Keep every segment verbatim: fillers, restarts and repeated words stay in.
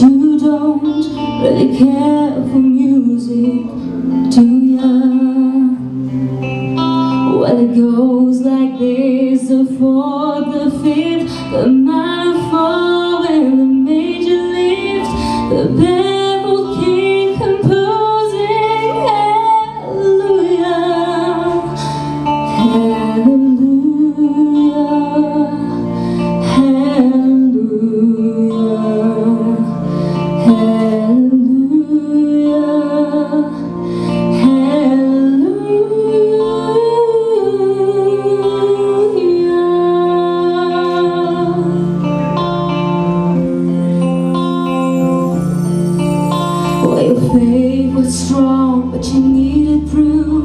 You don't really care for music, do ya? Well, it goes like this: the fourth, the fifth, the minor fall, and the major lift, the baffled king composing hallelujah, hallelujah, hallelujah. Faith was strong, but you needed proof.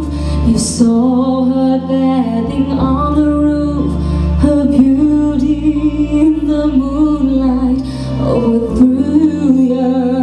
You saw her bathing on the roof. Her beauty in the moonlight overthrew you.